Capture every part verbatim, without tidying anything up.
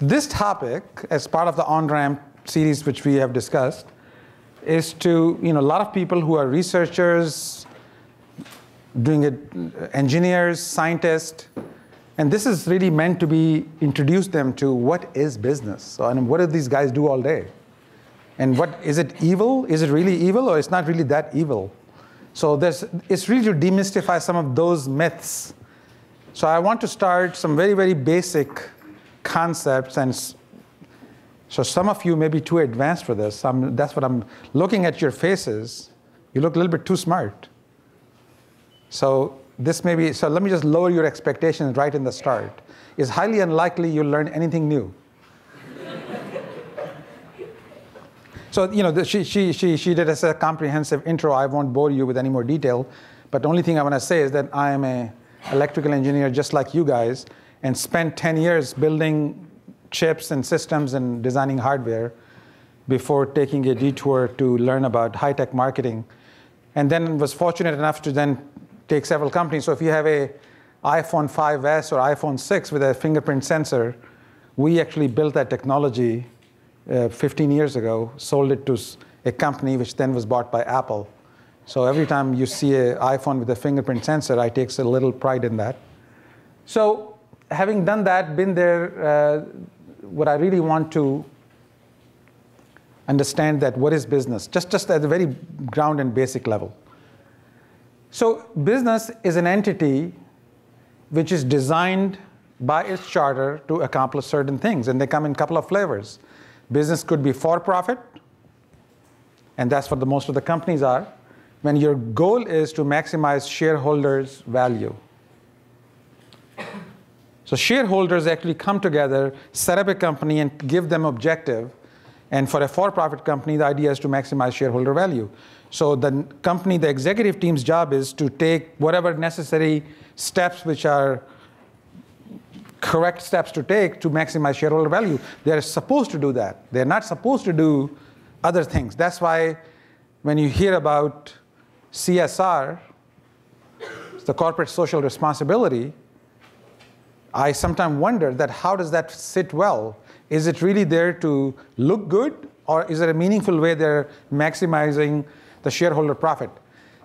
This topic, as part of the On-Ramp series which we have discussed, is to, you know, a lot of people who are researchers, doing it, engineers, scientists, and this is really meant to be introduce them to what is business. So, I mean, what do these guys do all day? And what, is it evil? Is it really evil, or it's not really that evil? So there's, it's really to demystify some of those myths. So I want to start some very, very basic concepts, and so some of you may be too advanced for this. I'm, that's what I'm looking at your faces. You look a little bit too smart. So this may be, so let me just lower your expectations right in the start. It's highly unlikely you'll learn anything new. So, you know, the, she, she, she, she did a comprehensive intro. I won't bore you with any more detail. But the only thing I want to say is that I am an electrical engineer just like you guys, and spent ten years building chips and systems and designing hardware before taking a detour to learn about high-tech marketing. And then was fortunate enough to then take several companies. So if you have a iPhone five S or iPhone six with a fingerprint sensor, we actually built that technology uh, fifteen years ago, sold it to a company which then was bought by Apple. So every time you see an iPhone with a fingerprint sensor, I take a little pride in that. So having done that, been there, uh, what I really want to understand that what is business, just, just at the very ground and basic level. So business is an entity which is designed by its charter to accomplish certain things, and they come in a couple of flavors. Business could be for-profit, and that's what the most of the companies are, when your goal is to maximize shareholders' value. So shareholders actually come together, set up a company, and give them objective. And for a for-profit company, the idea is to maximize shareholder value. So the company, the executive team's job is to take whatever necessary steps which are correct steps to take to maximize shareholder value. They're supposed to do that. They're not supposed to do other things. That's why when you hear about C S R, it's the corporate social responsibility, I sometimes wonder that how does that sit well? Is it really there to look good, or is there a meaningful way they're maximizing the shareholder profit?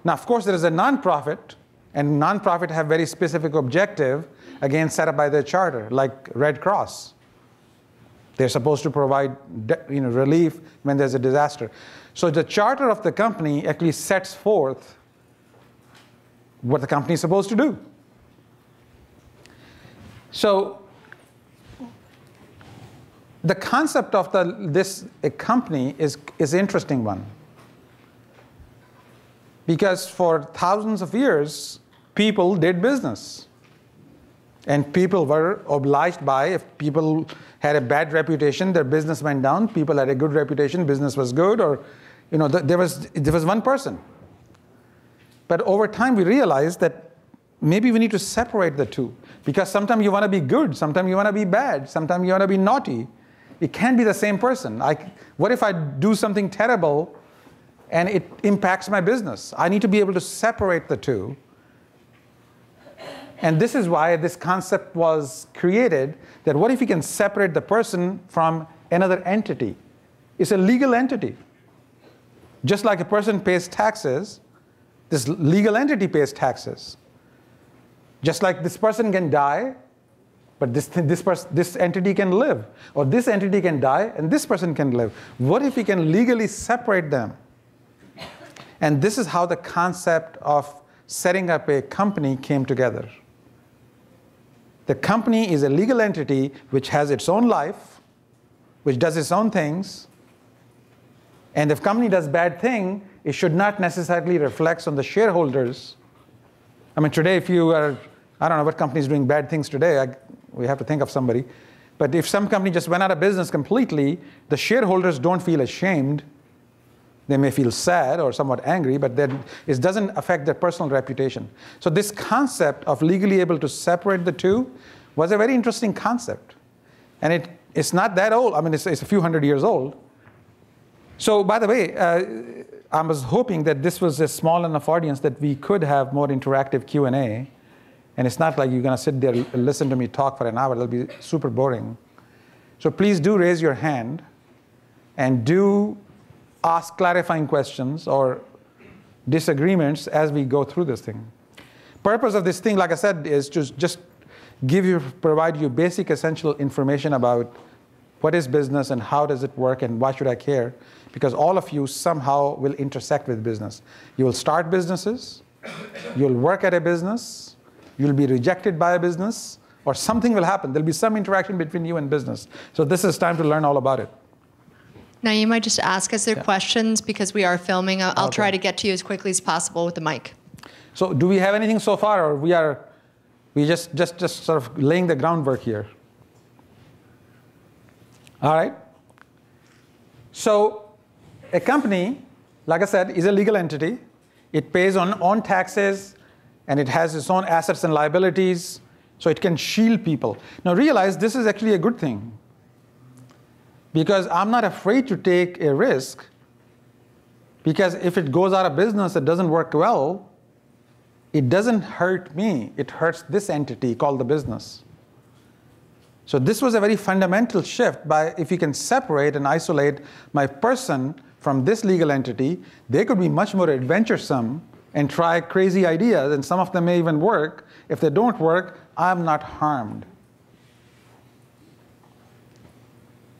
Now, of course, there is a nonprofit, and nonprofit have very specific objective, again, set up by their charter, like Red Cross. They're supposed to provide, you know, relief when there's a disaster. So the charter of the company actually sets forth what the company is supposed to do. So the concept of the, this a company is, is an interesting one. Because for thousands of years, people did business. And people were obliged by, if people had a bad reputation, their business went down. People had a good reputation, business was good, or you know, there was, there was one person. But over time, we realized that maybe we need to separate the two. Because sometimes you want to be good, sometimes you want to be bad, sometimes you want to be naughty. It can't be the same person. I, what if I do something terrible and it impacts my business? I need to be able to separate the two. And this is why this concept was created, that what if you can separate the person from another entity? It's a legal entity. Just like a person pays taxes, this legal entity pays taxes. Just like this person can die, but this, this, pers this entity can live. Or this entity can die, and this person can live. What if we can legally separate them? And this is how the concept of setting up a company came together. The company is a legal entity which has its own life, which does its own things. And if company does bad thing, it should not necessarily reflect on the shareholders. I mean, today, if you are, I don't know what company is doing bad things today. I, we have to think of somebody. But if some company just went out of business completely, the shareholders don't feel ashamed. They may feel sad or somewhat angry, but then it doesn't affect their personal reputation. So this concept of legally able to separate the two was a very interesting concept. And it, it's not that old. I mean, it's, it's a few hundred years old. So by the way, uh, I was hoping that this was a small enough audience that we could have more interactive Q and A. And it's not like you're going to sit there and listen to me talk for an hour. That'll be super boring. So please do raise your hand and do ask clarifying questions or disagreements as we go through this thing. Purpose of this thing, like I said, is to just give you, provide you basic essential information about what is business and how does it work and why should I care? Because all of you somehow will intersect with business. You will start businesses, you'll work at a business, you'll be rejected by a business, or something will happen. There'll be some interaction between you and business. So this is time to learn all about it. Naeem, I just ask, is there yeah. questions? Because we are filming. I'll, I'll okay. try to get to you as quickly as possible with the mic. So do we have anything so far, or we are we just, just, just sort of laying the groundwork here? All right. So a company, like I said, is a legal entity. It pays on, on taxes, and it has its own assets and liabilities, so it can shield people. Now realize this is actually a good thing, because I'm not afraid to take a risk, because if it goes out of business, it doesn't work well, it doesn't hurt me, it hurts this entity called the business. So this was a very fundamental shift by, if you can separate and isolate my person from this legal entity, they could be much more adventuresome and try crazy ideas, and some of them may even work. If they don't work, I'm not harmed.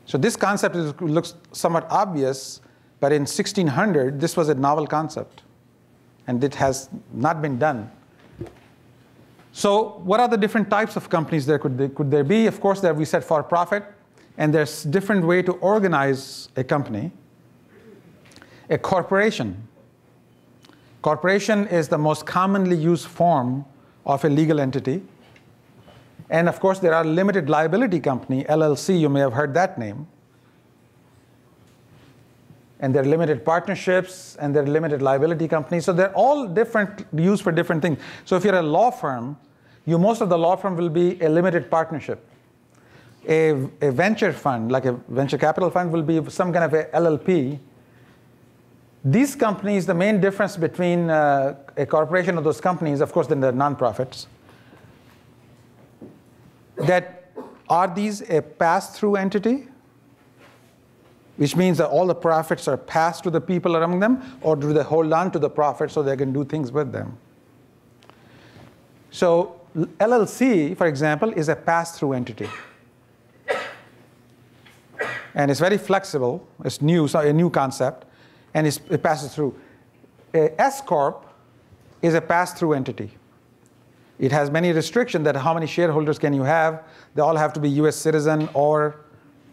So this concept is, looks somewhat obvious, but in sixteen hundred, this was a novel concept, and it has not been done. So what are the different types of companies there could, there, could there be? Of course, there we said for-profit, and there's different way to organize a company. A corporation. Corporation is the most commonly used form of a legal entity. And of course, there are limited liability company, L L C, you may have heard that name. And there are limited partnerships, and there are limited liability companies. So they're all different, used for different things. So if you're a law firm, you, most of the law firm will be a limited partnership. A, a venture fund, like a venture capital fund, will be some kind of a L L P. These companies, the main difference between uh, a corporation or those companies, of course, then they're nonprofits. That are these a pass-through entity, which means that all the profits are passed to the people around them, or do they hold on to the profits so they can do things with them? So L L C, for example, is a pass-through entity. And it's very flexible. It's new, so a new concept, and it's, it passes through. A S Corp is a pass-through entity. It has many restrictions that how many shareholders can you have. They all have to be U S citizen or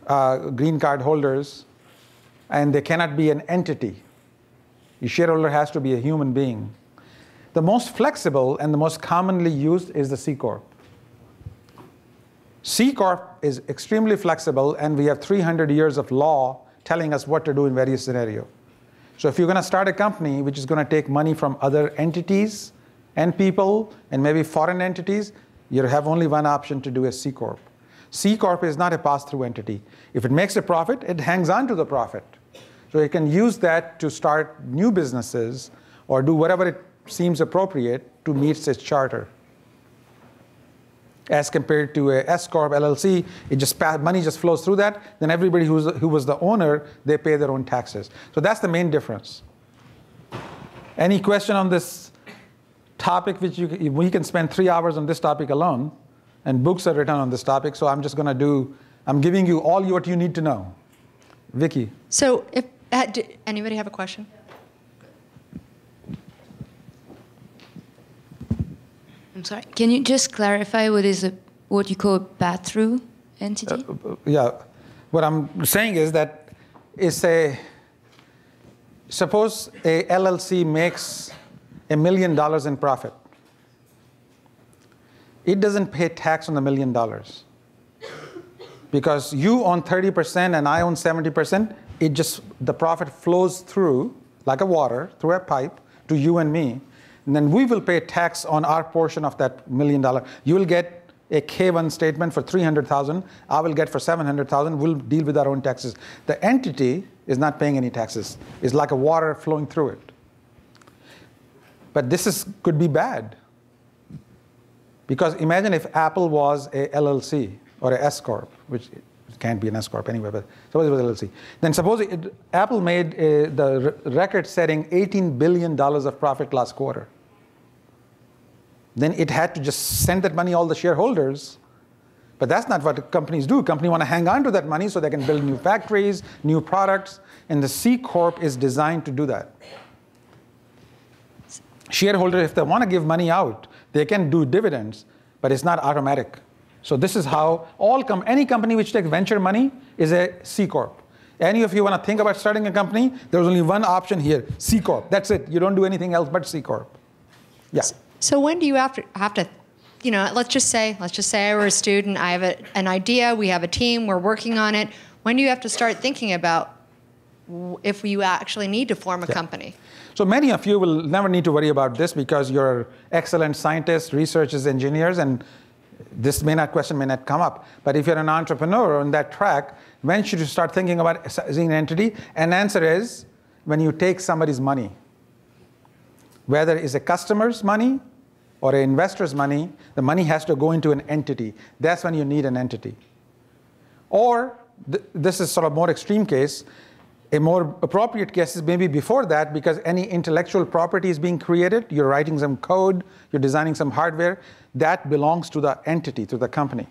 uh, green card holders. And they cannot be an entity. Your shareholder has to be a human being. The most flexible and the most commonly used is the C Corp. C Corp is extremely flexible, and we have three hundred years of law telling us what to do in various scenarios. So if you're going to start a company which is going to take money from other entities, and people, and maybe foreign entities, you have only one option to do a C Corp. C Corp is not a pass-through entity. If it makes a profit, it hangs on to the profit. So it can use that to start new businesses or do whatever it seems appropriate to meet its charter. As compared to a S Corp, L L C, it just money just flows through that. Then everybody who's, who was the owner, they pay their own taxes. So that's the main difference. Any question on this topic? Which you, we can spend three hours on this topic alone, and books are written on this topic, so I'm just going to do, I'm giving you all what you need to know. Vicky. So if, uh, did anybody have a question? I'm sorry, can you just clarify what is a, what you call a pass-through entity? Uh, yeah, what I'm saying is that it's a, suppose a L L C makes a million dollars in profit. It doesn't pay tax on the million dollars. Because you own thirty percent and I own seventy percent, it just, the profit flows through, like a water, through a pipe, to you and me. And then we will pay tax on our portion of that million dollar. You will get a K one statement for three hundred thousand, I will get for seven hundred thousand, we'll deal with our own taxes. The entity is not paying any taxes. It's like a water flowing through it. But this is, could be bad. Because imagine if Apple was a L L C or a S Corp, which can't be an S Corp anyway, but suppose it was L L C. Then suppose it, Apple made a, the record-setting eighteen billion dollars of profit last quarter. Then it had to just send that money all the shareholders. But that's not what companies do. Companies want to hang on to that money so they can build new factories, new products. And the C Corp is designed to do that. Shareholders, if they want to give money out, they can do dividends, but it's not automatic. So this is how all com any company which takes venture money is a C Corp. Any of you want to think about starting a company, there's only one option here, C Corp. That's it. You don't do anything else but C Corp. Yeah. So when do you have to, have to, you know, let's just say, let's just say I were a student, I have a, an idea, we have a team, we're working on it. When do you have to start thinking about if you actually need to form a yeah. company? So many of you will never need to worry about this because you're excellent scientists, researchers, engineers, and this may not question may not come up. But if you're an entrepreneur on that track, when should you start thinking about assessing an entity? And the answer is when you take somebody's money, whether it's a customer's money or an investor's money, the money has to go into an entity. That's when you need an entity. Or th this is sort of more extreme case. A more appropriate case is maybe before that, because any intellectual property is being created, you're writing some code, you're designing some hardware, that belongs to the entity, to the company.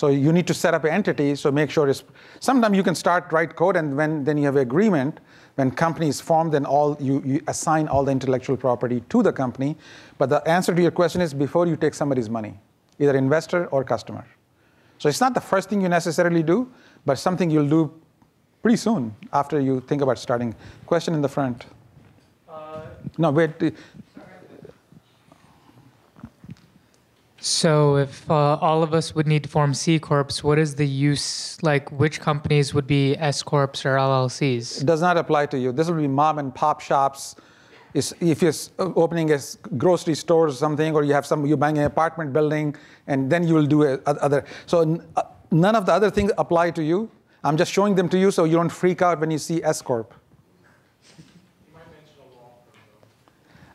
So you need to set up an entity, so make sure it's, sometimes you can start, write code, and when, then you have an agreement, when company is formed, then all, you, you assign all the intellectual property to the company. But the answer to your question is before you take somebody's money, either investor or customer. So it's not the first thing you necessarily do, but something you'll do pretty soon after you think about starting. Question in the front. Uh, no, wait. So if uh, all of us would need to form C Corps, what is the use, like which companies would be S Corps or L L Cs? It does not apply to you. This will be mom and pop shops. It's, if you're opening a grocery store or something, or you have some, you're buying an apartment building, and then you will do a, other. So uh, none of the other things apply to you. I'm just showing them to you so you don't freak out when you see S Corp. You might mention a law firm,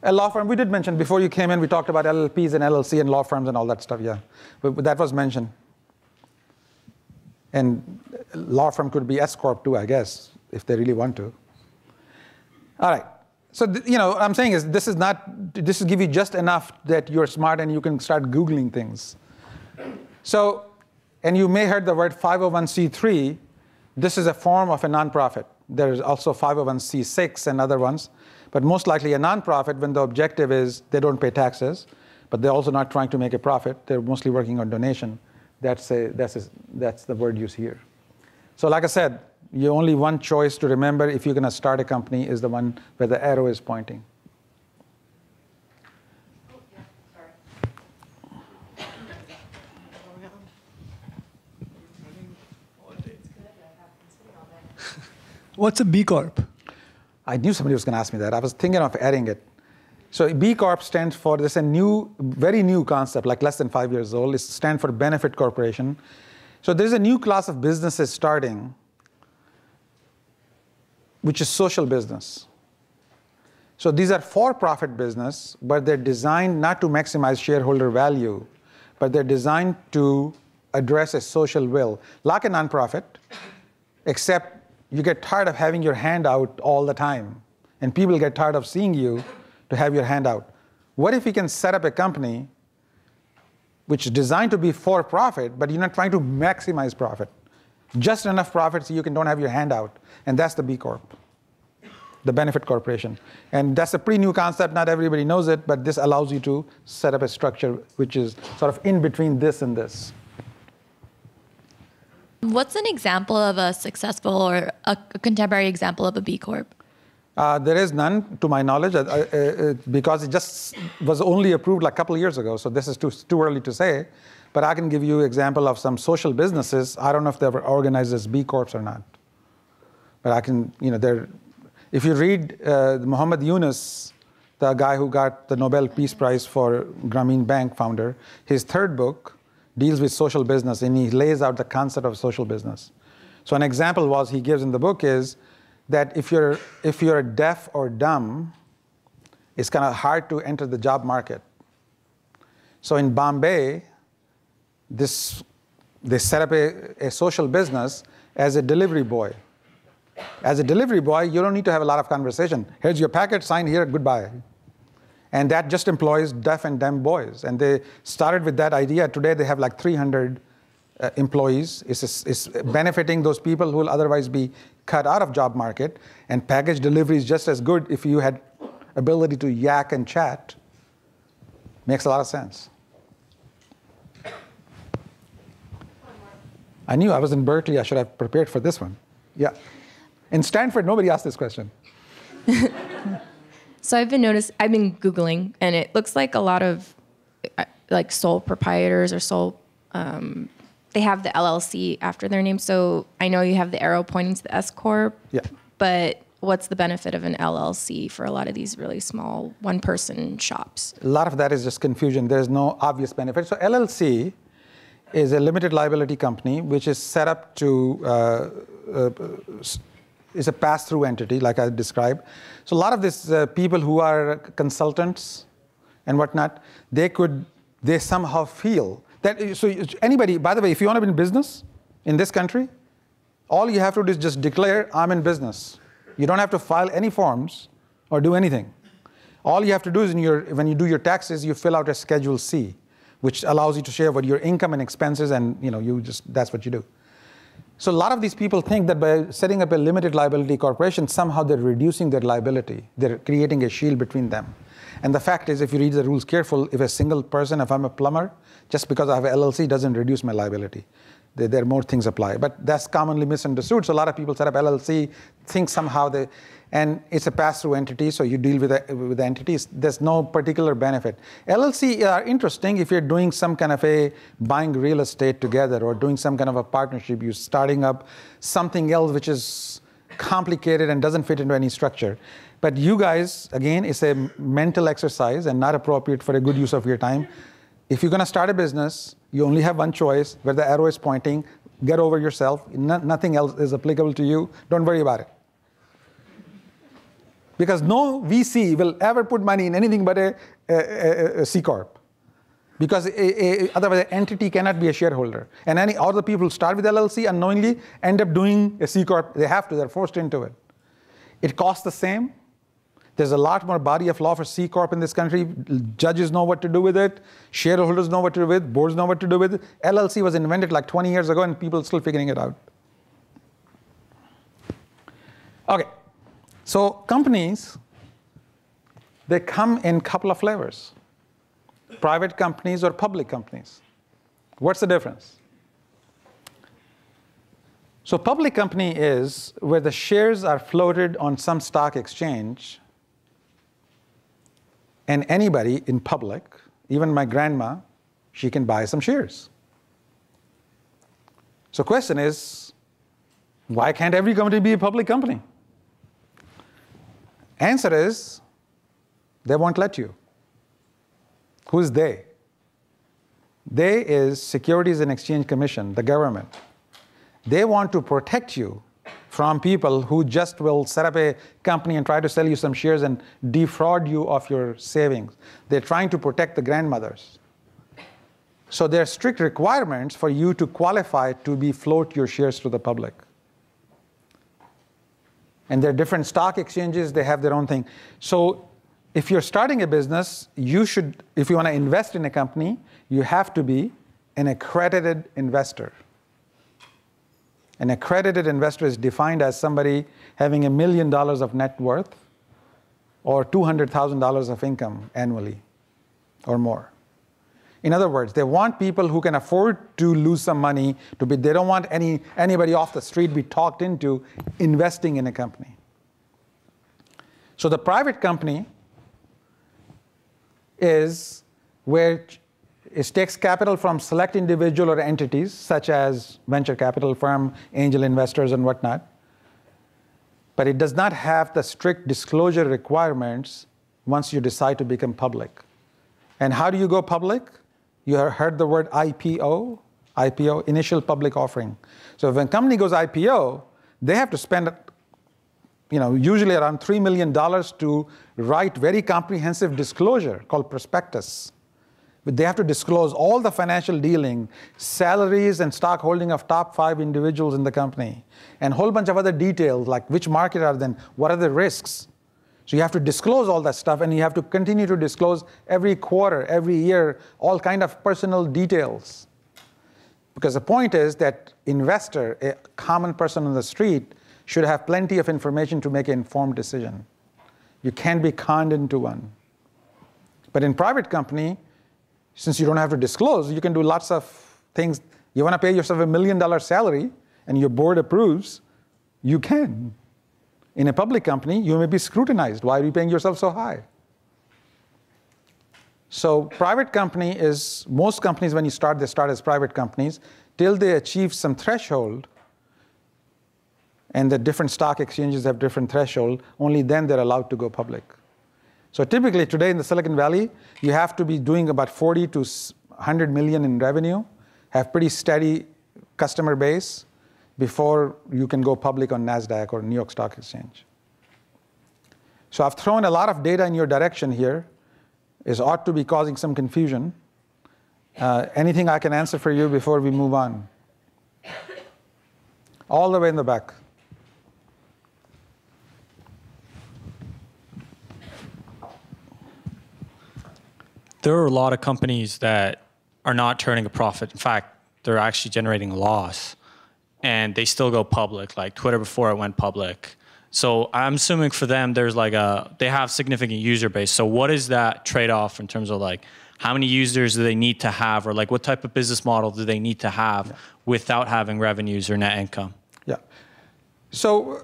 though. A law firm, we did mention before you came in, we talked about L L Ps and L L C and law firms and all that stuff, yeah. But, but that was mentioned. And law firm could be S Corp too, I guess, if they really want to. All right, so you know, what I'm saying is this is not, this will give you just enough that you're smart and you can start Googling things. So, and you may heard the word five oh one c three. This is a form of a nonprofit. There is also five oh one c six and other ones, but most likely a nonprofit when the objective is they don't pay taxes, but they're also not trying to make a profit. They're mostly working on donation. That's, a, that's, a, that's the word used here. So like I said, you only one choice to remember if you're going to start a company is the one where the arrow is pointing. What's a B Corp? I knew somebody was going to ask me that. I was thinking of adding it. So B Corp stands for, there's a new, very new concept, like less than five years old. It stands for Benefit Corporation. So there's a new class of businesses starting, which is social business. So these are for-profit business, but they're designed not to maximize shareholder value, but they're designed to address a social will. Like a nonprofit, except you get tired of having your hand out all the time. And people get tired of seeing you to have your hand out. What if you can set up a company which is designed to be for profit, but you're not trying to maximize profit? Just enough profit so you can don't have your hand out. And that's the B Corp, the Benefit Corporation. And that's a pretty new concept. Not everybody knows it, but this allows you to set up a structure which is sort of in between this and this. What's an example of a successful or a contemporary example of a B Corp? Uh, there is none, to my knowledge, uh, uh, uh, because it just was only approved like a couple of years ago. So this is too, too early to say. But I can give you an example of some social businesses. I don't know if they were organized as B Corps or not. But I can, you know, they're, if you read uh, Muhammad Yunus, the guy who got the Nobel Peace Prize for Grameen Bank founder, his third book deals with social business, and he lays out the concept of social business. So an example was he gives in the book is that if you're, if you're deaf or dumb, it's kind of hard to enter the job market. So in Bombay, this They set up a, a social business as a delivery boy. As a delivery boy, you don't need to have a lot of conversation. Here's your package, sign here, goodbye. And that just employs deaf and dumb boys. And they started with that idea. Today, they have like three hundred uh, employees. It's, it's benefiting those people who will otherwise be cut out of job market. And package delivery is just as good if you had ability to yak and chat. Makes a lot of sense. I knew I was in Berkeley. I should have prepared for this one. Yeah. In Stanford, nobody asked this question. So I've been noticed, I've been Googling, and it looks like a lot of like sole proprietors or sole, um, they have the L L C after their name. So I know you have the arrow pointing to the S Corp. Yeah. But what's the benefit of an L L C for a lot of these really small one-person shops? A lot of that is just confusion. There's no obvious benefit. So L L C is a limited liability company, which is set up to, uh, uh, is a pass-through entity, like I described. So a lot of these uh, people who are consultants and whatnot, they could, they somehow feel that, so anybody, by the way, if you want to be in business in this country, all you have to do is just declare, I'm in business. You don't have to file any forms or do anything. All you have to do is in your, when you do your taxes, you fill out a Schedule C, which allows you to share what your income and expenses and, you know, you just, that's what you do. So a lot of these people think that by setting up a limited liability corporation, somehow they're reducing their liability. They're creating a shield between them. And the fact is, if you read the rules careful, if a single person, if I'm a plumber, just because I have an L L C doesn't reduce my liability. There, there are more things apply. But that's commonly misunderstood. So a lot of people set up L L C, think somehow they, and it's a pass-through entity, so you deal with the, with the entities. There's no particular benefit. L L C are interesting if you're doing some kind of a buying real estate together or doing some kind of a partnership. You're starting up something else which is complicated and doesn't fit into any structure. But you guys, again, it's a mental exercise and not appropriate for a good use of your time. If you're going to start a business, you only have one choice, where the arrow is pointing, get over yourself. No, nothing else is applicable to you. Don't worry about it. Because no V C will ever put money in anything but a, a, a, a C Corp. Because a, a, otherwise, an entity cannot be a shareholder. And any all the people who start with L L C unknowingly end up doing a C Corp. They have to. They're forced into it. It costs the same. There's a lot more body of law for C Corp in this country. Judges know what to do with it. Shareholders know what to do with it. Boards know what to do with it. L L C was invented like twenty years ago, and people are still figuring it out. OK. So companies, they come in a couple of flavors. Private companies or public companies. What's the difference? So public company is where the shares are floated on some stock exchange. And anybody in public, even my grandma, she can buy some shares. So question is, why can't every company be a public company? Answer is, they won't let you. Who's they? They is Securities and Exchange Commission, the government. They want to protect you from people who just will set up a company and try to sell you some shares and defraud you of your savings. They're trying to protect the grandmothers. So there are strict requirements for you to qualify to be float your shares to the public. And there are different stock exchanges. They have their own thing. So if you're starting a business, you should, if you want to invest in a company, you have to be an accredited investor. An accredited investor is defined as somebody having a million dollars of net worth or two hundred thousand dollars of income annually or more. In other words, they want people who can afford to lose some money to be, they don't want any, anybody off the street be talked into investing in a company. So the private company is where it takes capital from select individual or entities, such as venture capital firm, angel investors, and whatnot. But it does not have the strict disclosure requirements once you decide to become public. And how do you go public? You have heard the word I P O, I P O, initial public offering. So when a company goes I P O, they have to spend, you know, usually around three million dollars to write very comprehensive disclosure called prospectus. but they have to disclose all the financial dealing, salaries and stock holding of top five individuals in the company, and a whole bunch of other details like which market are they in, what are the risks. So you have to disclose all that stuff, and you have to continue to disclose every quarter, every year, all kind of personal details. Because the point is that investor, a common person on the street, should have plenty of information to make an informed decision. You can't be conned into one. But in private company, since you don't have to disclose, you can do lots of things. You want to pay yourself a million dollar salary and your board approves, you can. In a public company, you may be scrutinized. Why are you paying yourself so high? So private company is, most companies when you start, they start as private companies till they achieve some threshold, and the different stock exchanges have different threshold, only then they're allowed to go public. So typically today in the Silicon Valley, you have to be doing about forty to one hundred million in revenue, have pretty steady customer base before you can go public on NASDAQ or New York Stock Exchange. So I've thrown a lot of data in your direction here. It ought to be causing some confusion. Uh, anything I can answer for you before we move on? All the way in the back. There are a lot of companies that are not turning a profit. In fact, they're actually generating a loss, and they still go public, like Twitter before it went public. So I'm assuming for them, there's like a, they have significant user base. So what is that trade-off in terms of like, how many users do they need to have, or like what type of business model do they need to have yeah. without having revenues or net income? Yeah. So.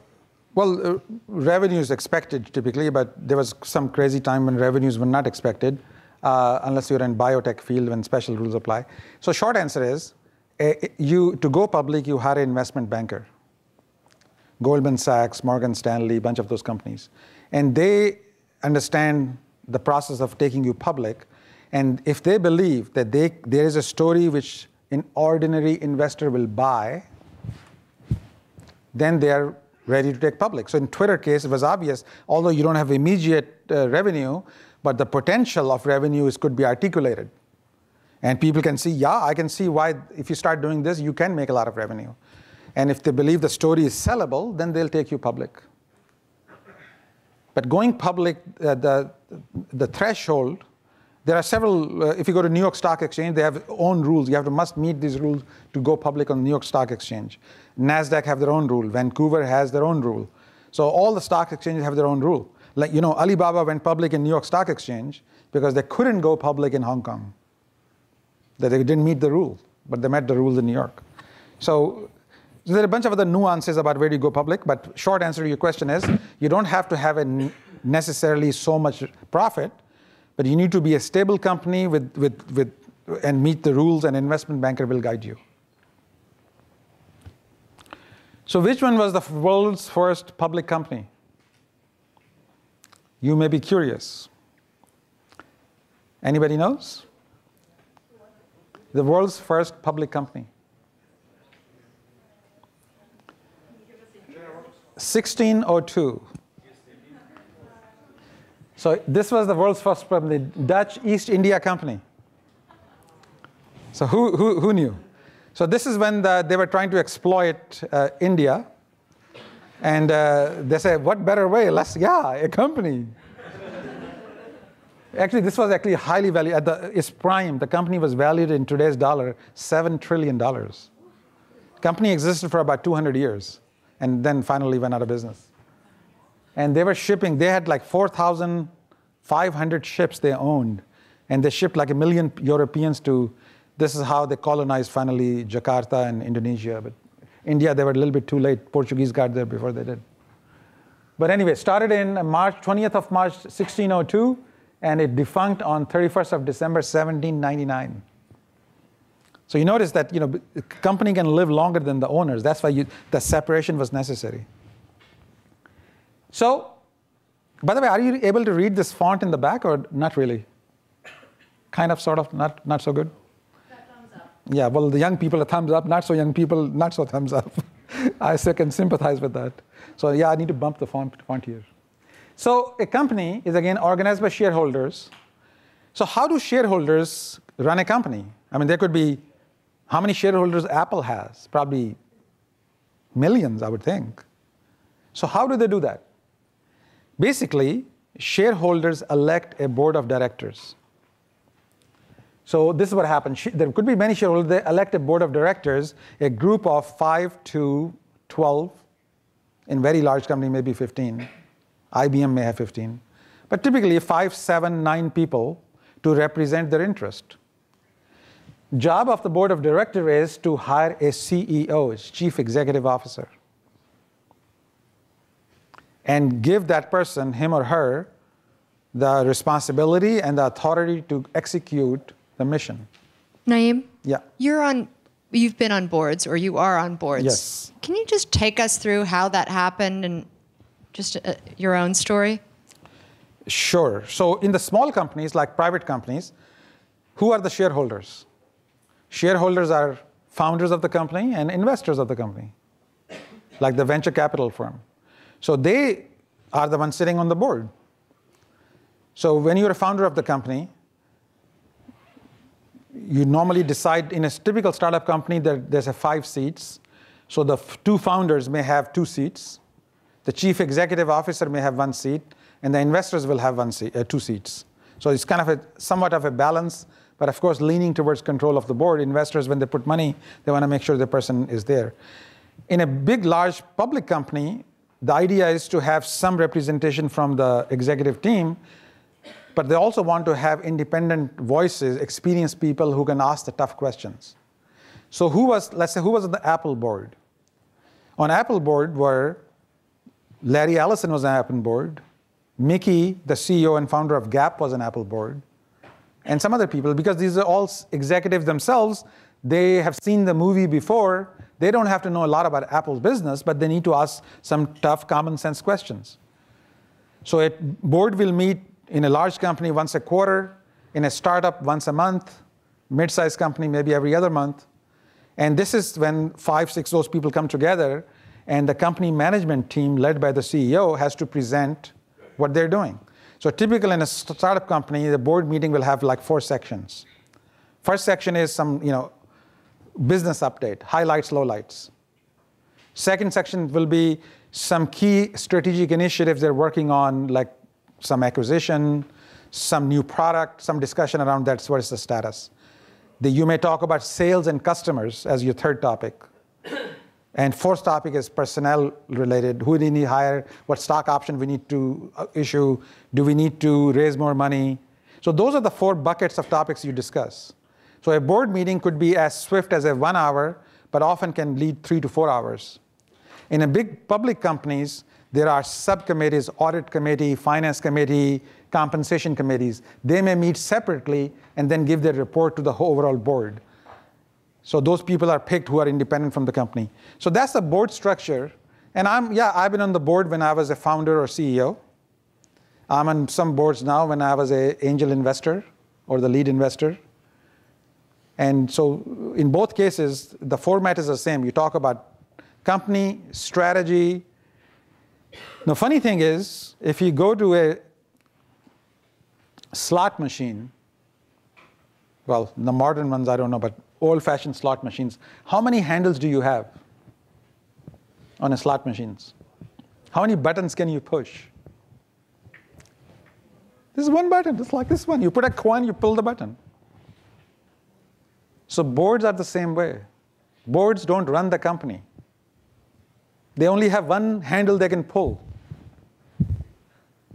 Well, uh, revenue is expected typically, but there was some crazy time when revenues were not expected, uh, unless you're in biotech field when special rules apply. So short answer is, uh, you to go public, you hire an investment banker. Goldman Sachs, Morgan Stanley, a bunch of those companies. And they understand the process of taking you public. And if they believe that they, there is a story which an ordinary investor will buy, then they are ready to take public. So in Twitter case, it was obvious, although you don't have immediate uh, revenue, but the potential of revenue is, could be articulated. And people can see, yeah, I can see why if you start doing this, you can make a lot of revenue. And if they believe the story is sellable, then they'll take you public. But going public, uh, the, the threshold, there are several, uh, if you go to New York Stock Exchange, they have own rules. You have to must meet these rules to go public on the New York Stock Exchange. NASDAQ have their own rule. Vancouver has their own rule. So all the stock exchanges have their own rule. Like, you know, Alibaba went public in New York Stock Exchange because they couldn't go public in Hong Kong. That they didn't meet the rule, but they met the rules in New York. So, so there are a bunch of other nuances about where you go public, but short answer to your question is, you don't have to have a necessarily so much profit, but you need to be a stable company with, with, with, and meet the rules, and investment banker will guide you. So which one was the world's first public company? You may be curious. Anybody knows? The world's first public company. sixteen oh two. So this was the world's first company, the Dutch East India Company. So who, who, who knew? So this is when the, they were trying to exploit uh, India. And uh, they said, what better way? Let's, yeah, a company. Actually, this was actually highly valued. At the, its prime, the company was valued in today's dollar, seven trillion dollars. Company existed for about two hundred years, and then finally went out of business. And they were shipping, they had like four thousand five hundred ships they owned, and they shipped like a million Europeans to, this is how they colonized finally Jakarta and Indonesia, but India, they were a little bit too late. Portuguese got there before they did. But anyway, started in March, twentieth of March, sixteen oh two, and it defunct on thirty-first of December, seventeen ninety-nine. So you notice that, you know, the company can live longer than the owners. That's why you, the separation was necessary. So, by the way, are you able to read this font in the back or not really? Kind of, sort of, not, not so good? That thumbs up. Yeah, well, the young people are thumbs up, not so young people, not so thumbs up. I can sympathize with that. So yeah, I need to bump the font, font here. So a company is again organized by shareholders. So how do shareholders run a company? I mean, there could be, how many shareholders Apple has? Probably millions, I would think. So how do they do that? Basically, shareholders elect a board of directors. So this is what happens. There could be many shareholders. They elect a board of directors, a group of five to twelve. In very large company, maybe fifteen. I B M may have fifteen. But typically, five, seven, nine people to represent their interest. Job of the board of directors is to hire a C E O, chief executive officer, and give that person, him or her, the responsibility and the authority to execute the mission. Naeem? Yeah. You're on, you've been on boards, or you are on boards. Yes. Can you just take us through how that happened and just uh, your own story? Sure. So in the small companies, like private companies, who are the shareholders? Shareholders are founders of the company and investors of the company, like the venture capital firm. So they are the ones sitting on the board. So when you're a founder of the company, you normally decide, in a typical startup company, that there's a five seats. So the two founders may have two seats. The chief executive officer may have one seat. And the investors will have one seat, uh, two seats. So it's kind of a, somewhat of a balance. But of course, leaning towards control of the board, investors, when they put money, they want to make sure the person is there. In a big, large public company, the idea is to have some representation from the executive team, but they also want to have independent voices, experienced people who can ask the tough questions. So who was, let's say, who was on the Apple board? On Apple board were, Larry Ellison was on Apple board, Mickey, the C E O and founder of Gap, was on Apple board, and some other people, because these are all executives themselves. They have seen the movie before. They don't have to know a lot about Apple's business, but they need to ask some tough common sense questions. So a board will meet in a large company once a quarter, in a startup once a month, mid-sized company maybe every other month. And this is when five, six of those people come together, and the company management team led by the C E O has to present what they're doing. So typical in a startup company, the board meeting will have like four sections. First section is some, you know, business update, highlights, lowlights. Second section will be some key strategic initiatives they're working on, like some acquisition, some new product, some discussion around that. So what is the status? The, you may talk about sales and customers as your third topic. And fourth topic is personnel related. Who do we need to hire? What stock option we need to issue? Do we need to raise more money? So those are the four buckets of topics you discuss. So a board meeting could be as swift as a one hour, but often can lead three to four hours. In a big public companies, there are subcommittees, audit committee, finance committee, compensation committees. They may meet separately and then give their report to the overall board. So those people are picked who are independent from the company. So that's the board structure. And I'm, yeah, I've been on the board when I was a founder or C E O. I'm on some boards now when I was an angel investor or the lead investor. And so in both cases, the format is the same. You talk about company, strategy. The funny thing is, if you go to a slot machine, well, the modern ones, I don't know, but old-fashioned slot machines, how many handles do you have on a slot machines? How many buttons can you push? This is one button, just like this one. You put a coin, you pull the button. So boards are the same way. Boards don't run the company. They only have one handle they can pull.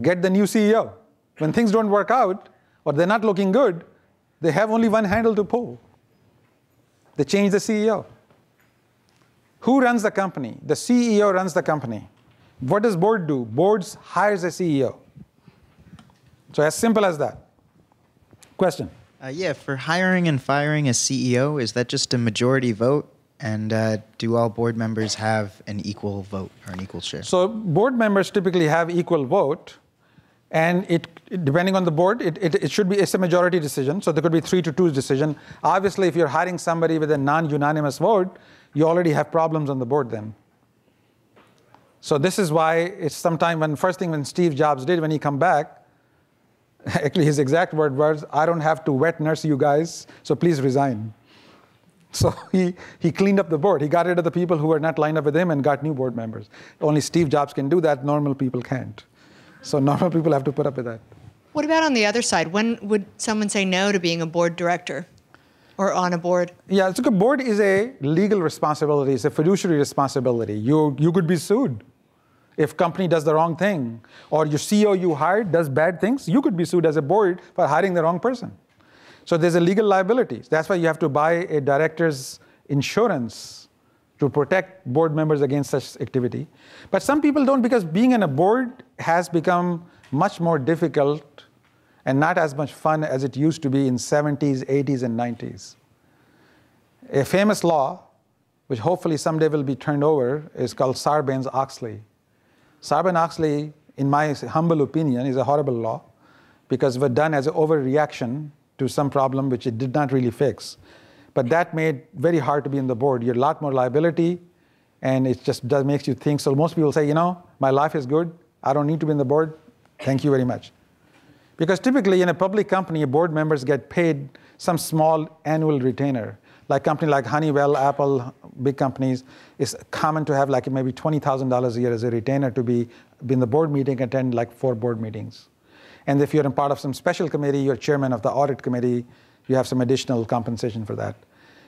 Get the new C E O. When things don't work out, or they're not looking good, they have only one handle to pull. They change the C E O. Who runs the company? The C E O runs the company. What does board do? Boards hires a C E O. So as simple as that. Question? Uh, yeah, for hiring and firing a C E O, is that just a majority vote? And uh, do all board members have an equal vote or an equal share? So board members typically have equal vote. And it, depending on the board, it, it, it should be, it's a majority decision. So there could be three to two decision. Obviously, if you're hiring somebody with a non-unanimous vote, you already have problems on the board then. So this is why it's sometime when, first thing when Steve Jobs did when he come back, Actually, his exact word was, I don't have to wet nurse you guys, so please resign. So he, he cleaned up the board. He got rid of the people who were not lined up with him and got new board members. Only Steve Jobs can do that. Normal people can't. So normal people have to put up with that. What about on the other side? When would someone say no to being a board director or on a board? Yeah, it's like a board is a legal responsibility. It's a fiduciary responsibility. You, you could be sued. If company does the wrong thing, or your C E O you hired does bad things, you could be sued as a board for hiring the wrong person. So there's a legal liability. That's why you have to buy a director's insurance to protect board members against such activity. But some people don't, because being on a board has become much more difficult and not as much fun as it used to be in seventies, eighties, and nineties. A famous law, which hopefully someday will be turned over, is called Sarbanes-Oxley. Sarbanes-Oxley, in my humble opinion, is a horrible law because it was done as an overreaction to some problem which it did not really fix. But that made it very hard to be on the board. You're a lot more liability, and it just does, makes you think. So most people say, you know, my life is good. I don't need to be on the board. Thank you very much. Because typically in a public company, board members get paid some small annual retainer. Like company like Honeywell, Apple, big companies, it's common to have like maybe twenty thousand dollars a year as a retainer to be, be in the board meeting, attend like four board meetings. And if you're a part of some special committee, you're chairman of the audit committee, you have some additional compensation for that.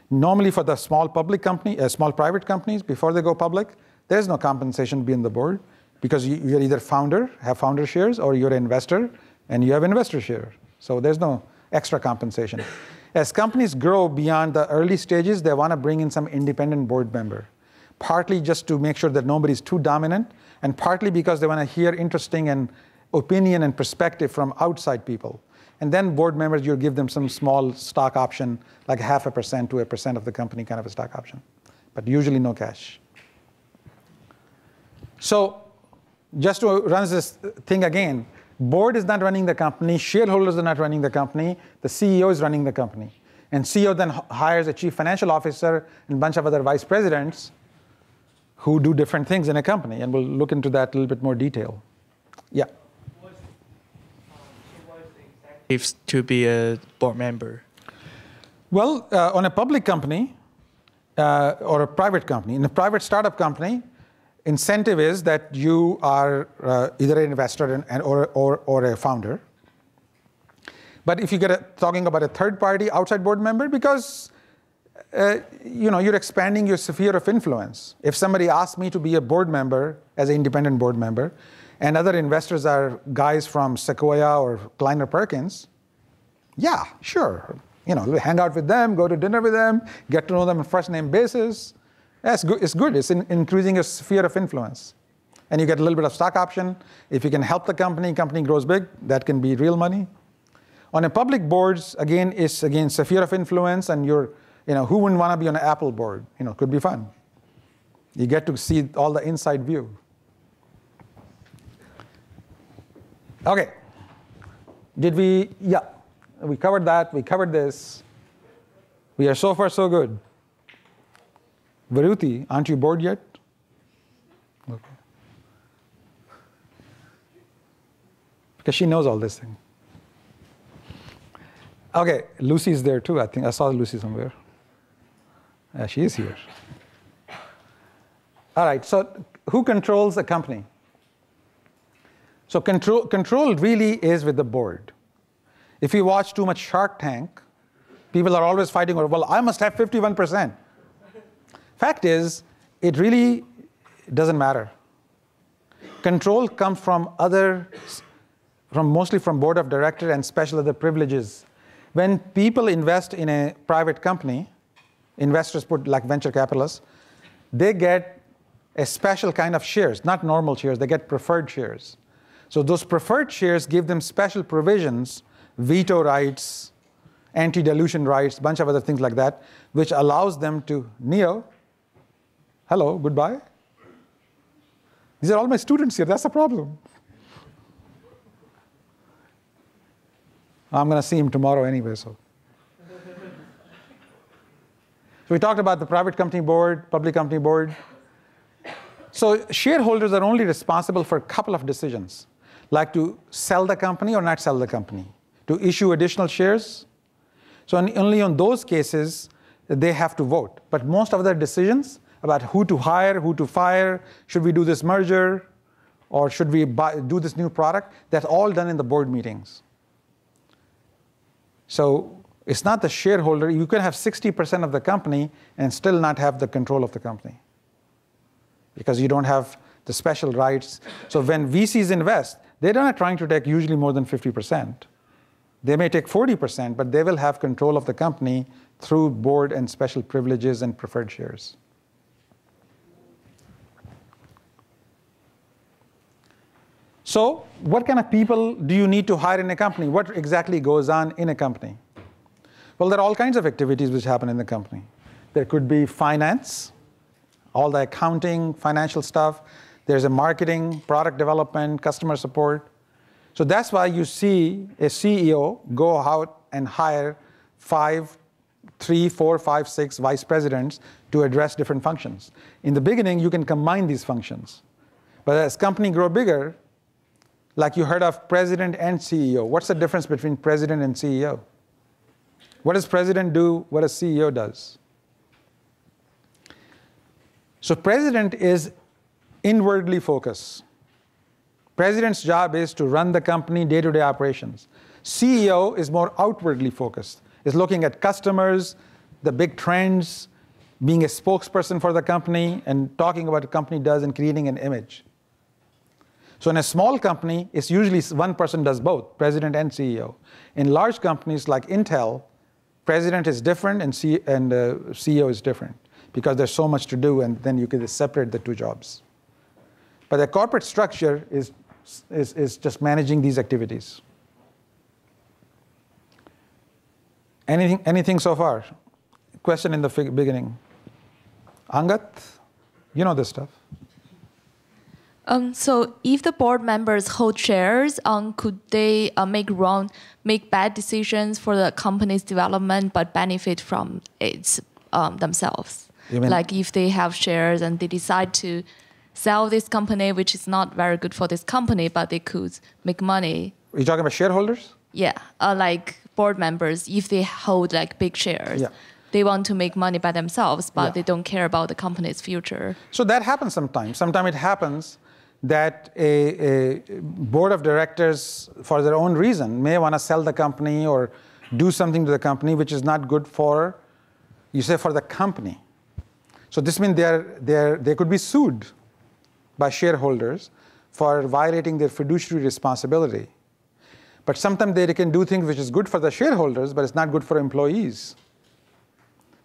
Normally for the small public company, uh, small private companies, before they go public, there's no compensation to be on the board because you, you're either founder, have founder shares, or you're an investor and you have investor share. So there's no extra compensation. As companies grow beyond the early stages, they want to bring in some independent board member, partly just to make sure that nobody's too dominant, and partly because they want to hear interesting and opinion and perspective from outside people. And then board members, you give them some small stock option, like half a percent to a percent of the company kind of a stock option, but usually no cash. So just to run this thing again, board is not running the company, shareholders are not running the company, the C E O is running the company. And C E O then hires a chief financial officer and a bunch of other vice presidents who do different things in a company, and we'll look into that a little bit more detail. Yeah? What was the exact to be a board member? Well, uh, on a public company uh, or a private company, in a private startup company, incentive is that you are uh, either an investor and, and, or, or, or a founder. But if you get a, talking about a third party outside board member, because uh, you know, you're expanding your sphere of influence. If somebody asked me to be a board member, as an independent board member, and other investors are guys from Sequoia or Kleiner Perkins, yeah, sure. You know, hang out with them, go to dinner with them, get to know them on first name basis. That's good. It's good. It's in, increasing your sphere of influence. And you get a little bit of stock option. If you can help the company, company grows big, that can be real money. On a public boards, again, it's again sphere of influence, and you're, you know, who wouldn't want to be on an Apple board? You know, could be fun. You get to see all the inside view. Okay. Did we, yeah, we covered that, we covered this. We are so far so good. Viruti, aren't you bored yet? Okay. Because she knows all this thing. Okay, Lucy's there too, I think. I saw Lucy somewhere. Yeah, she is here. All right, so who controls a company? So control, control really is with the board. If you watch too much Shark Tank, people are always fighting over, well, I must have fifty-one percent. Fact is, it really doesn't matter. Control comes from other, from mostly from board of directors and special other privileges. When people invest in a private company, investors put like venture capitalists, they get a special kind of shares, not normal shares, they get preferred shares. So those preferred shares give them special provisions, veto rights, anti-dilution rights, bunch of other things like that, which allows them to neo. Hello, goodbye. These are all my students here. That's the problem. I'm going to see him tomorrow anyway, so. So we talked about the private company board, public company board. So shareholders are only responsible for a couple of decisions. like to sell the company or not sell the company, to issue additional shares. So only on those cases, they have to vote. But most of their decisions about who to hire, who to fire, should we do this merger, or should we buy, do this new product, that's all done in the board meetings. So it's not the shareholder. You can have sixty percent of the company and still not have the control of the company because you don't have the special rights. So when V Cs invest, they're not trying to take usually more than fifty percent. They may take forty percent, but they will have control of the company through board and special privileges and preferred shares. So what kind of people do you need to hire in a company? What exactly goes on in a company? Well, there are all kinds of activities which happen in the company. There could be finance, all the accounting, financial stuff. There's a marketing, product development, customer support. So that's why you see a C E O go out and hire five, three, four, five, six vice presidents to address different functions. In the beginning, you can combine these functions. But as companies grow bigger, like you heard of president and C E O. What's the difference between president and C E O? What does president do? What does C E O does? So president is inwardly focused. President's job is to run the company day-to-day operations. C E O is more outwardly focused. Is looking at customers, the big trends, being a spokesperson for the company, and talking about what the company does and creating an image. So in a small company, it's usually one person does both, president and C E O. In large companies like Intel, president is different and, C and uh, C E O is different because there's so much to do, and then you can separate the two jobs. But the corporate structure is, is, is just managing these activities. Anything, anything so far? Question in the beginning. Angat, you know this stuff. Um, so if the board members hold shares, um, could they uh, make wrong, make bad decisions for the company's development but benefit from it um, themselves? You mean? Like if they have shares and they decide to sell this company, which is not very good for this company, but they could make money. Are you talking about shareholders? Yeah, uh, like board members, if they hold like big shares. Yeah. They want to make money by themselves, but yeah. they don't care about the company's future. So that happens sometimes. Sometimes it happens that a, a board of directors, for their own reason, may want to sell the company or do something to the company which is not good for, you say, for the company. So this means they're, they're, they could be sued by shareholders for violating their fiduciary responsibility. But sometimes they can do things which is good for the shareholders, but it's not good for employees,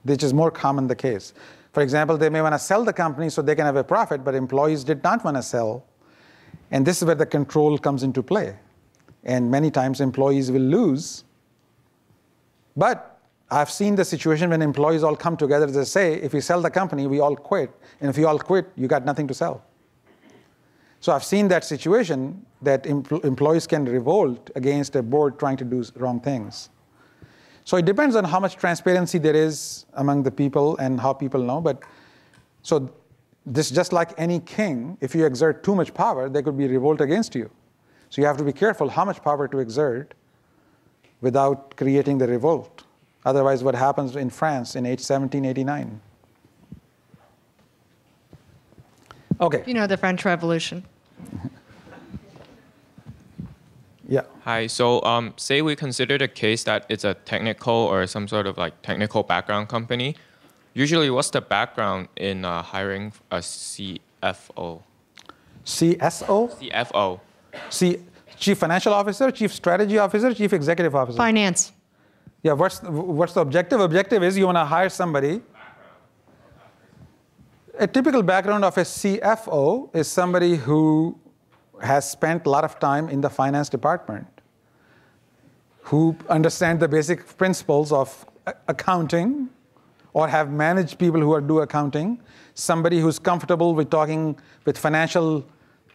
which is more common the case. For example, they may want to sell the company so they can have a profit, but employees did not want to sell. And this is where the control comes into play. And many times employees will lose. But I've seen the situation when employees all come together, they say, if we sell the company, we all quit. And if you all quit, you got nothing to sell. So I've seen that situation that empl- employees can revolt against a board trying to do wrong things. So it depends on how much transparency there is among the people and how people know. But so this, just like any king, if you exert too much power, there could be revolt against you. So you have to be careful how much power to exert without creating the revolt. Otherwise, what happens in France in seventeen eighty-nine? OK. You know, the French Revolution. Yeah. Hi. So um, say we consider the case that it's a technical or some sort of like technical background company. Usually, what's the background in uh, hiring a C F O? C S O? C F O. C Chief Financial Officer, Chief Strategy Officer, Chief Executive Officer. Finance. Yeah. What's what's the objective? Objective is you want to hire somebody. A typical background of a C F O is somebody who has spent a lot of time in the finance department, who understand the basic principles of accounting or have managed people who are do accounting, somebody who's comfortable with talking with financial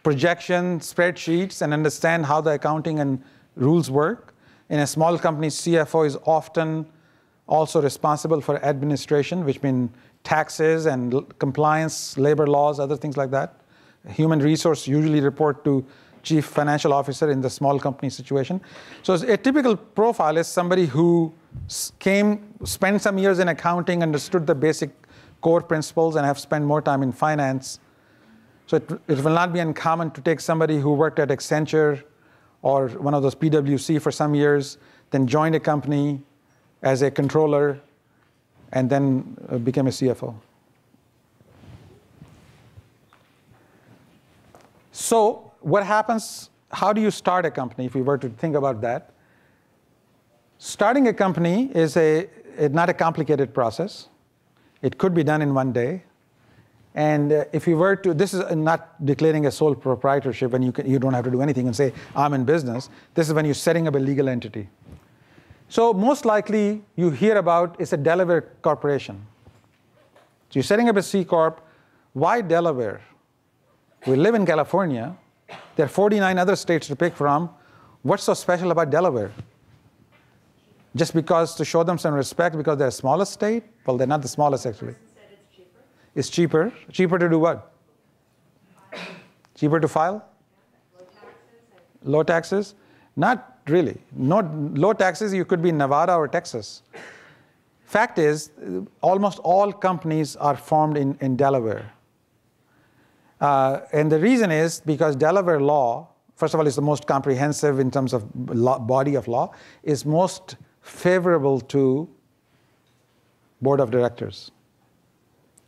projection, spreadsheets, and understand how the accounting and rules work. In a small company, C F O is often also responsible for administration, which means taxes and compliance, labor laws, other things like that. Human resource usually report to chief financial officer in the small company situation. So a typical profile is somebody who came, spent some years in accounting, understood the basic core principles, and have spent more time in finance. So it, it will not be uncommon to take somebody who worked at Accenture or one of those P W C for some years, then joined a company as a controller, and then became a C F O. So what happens, how do you start a company, if we were to think about that? Starting a company is a, a not a complicated process. It could be done in one day. And uh, if you were to, this is not declaring a sole proprietorship, and you, can, you don't have to do anything and say, I'm in business. This is when you're setting up a legal entity. So most likely, you hear about, it's a Delaware corporation. So you're setting up a C Corp. Why Delaware? We live in California. There are forty-nine other states to pick from. What's so special about Delaware? Just because to show them some respect because they're the smallest state? Well, they're not the smallest, actually. It's cheaper. Cheaper to do what? Cheaper to file? Low taxes? Not really. Not low taxes, you could be in Nevada or Texas. Fact is, almost all companies are formed in, in Delaware. Uh, and the reason is because Delaware law, first of all, is the most comprehensive in terms of law, body of law, is most favorable to board of directors.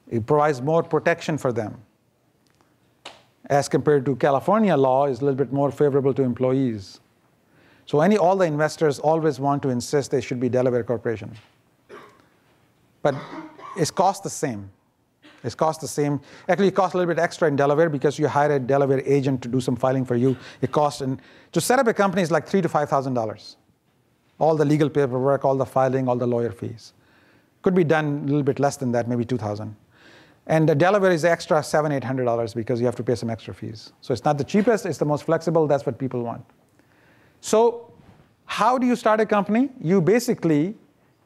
It provides more protection for them. As compared to California law, is a little bit more favorable to employees. So any, all the investors always want to insist they should be Delaware corporation. But it's cost the same. It's cost the same. Actually, it costs a little bit extra in Delaware because you hire a Delaware agent to do some filing for you. It costs, and to set up a company is like three thousand to five thousand dollars. All the legal paperwork, all the filing, all the lawyer fees. Could be done a little bit less than that, maybe two thousand dollars. And the Delaware is extra seven hundred, eight hundred dollars because you have to pay some extra fees. So it's not the cheapest, it's the most flexible, that's what people want. So how do you start a company? You basically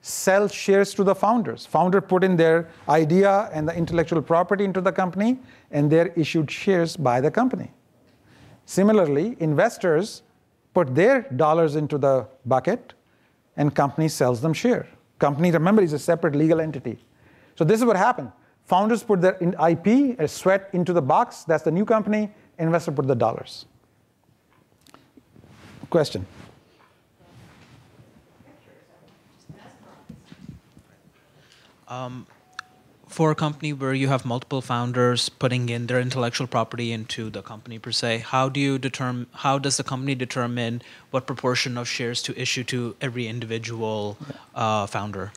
sell shares to the founders. Founder put in their idea and the intellectual property into the company, and they're issued shares by the company. Similarly, investors put their dollars into the bucket, and company sells them share. Company, remember, is a separate legal entity. So this is what happened. Founders put their I P, a sweat, into the box. That's the new company. Investor put the dollars. Question? Um, for a company where you have multiple founders putting in their intellectual property into the company per se, how do you determine? How does the company determine what proportion of shares to issue to every individual uh, founder?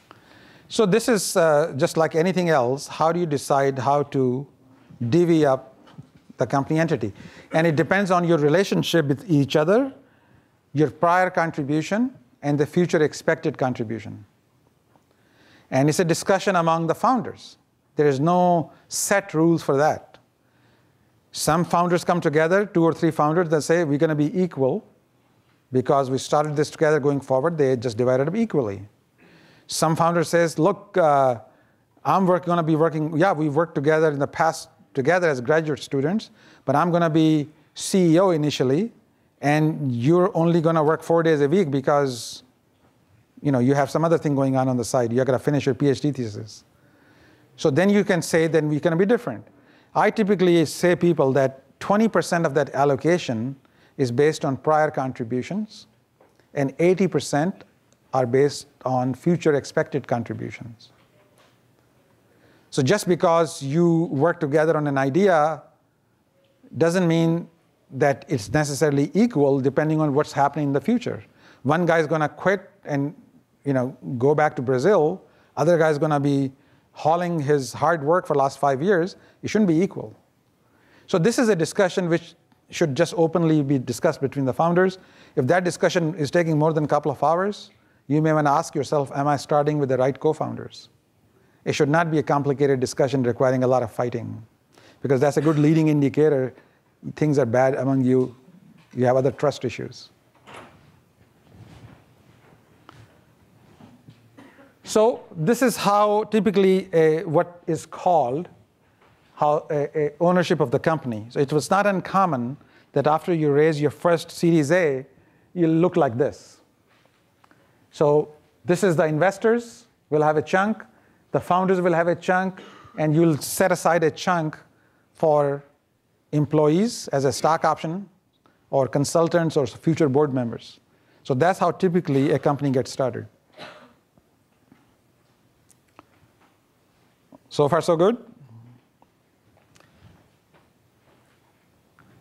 So this is uh, just like anything else, how do you decide how to divvy up the company entity? And it depends on your relationship with each other, your prior contribution, and the future expected contribution. And it's a discussion among the founders. There is no set rules for that. Some founders come together, two or three founders, that say, we're going to be equal because we started this together going forward. They just divided up equally. Some founder says, look, uh, I'm going to be working, yeah, we've worked together in the past together as graduate students, but I'm going to be C E O initially, and you're only going to work four days a week because you know, you have some other thing going on on the side. You're going to finish your PhD thesis. So then you can say, then we can be different. I typically say people that twenty percent of that allocation is based on prior contributions, and eighty percent are based on future expected contributions. So just because you work together on an idea doesn't mean that it's necessarily equal depending on what's happening in the future. One guy is going to quit and you know, go back to Brazil. Other guy is going to be hauling his hard work for the last five years. It shouldn't be equal. So this is a discussion which should just openly be discussed between the founders. If that discussion is taking more than a couple of hours, you may want to ask yourself, am I starting with the right co-founders? It should not be a complicated discussion requiring a lot of fighting, because that's a good leading indicator. Things are bad among you. You have other trust issues. So this is how typically a, what is called how a, a ownership of the company. So it was not uncommon that after you raise your first Series A, you'll look like this. So this is the investors will have a chunk, the founders will have a chunk, and you'll set aside a chunk for employees as a stock option or consultants or future board members. So that's how typically a company gets started. So far, so good?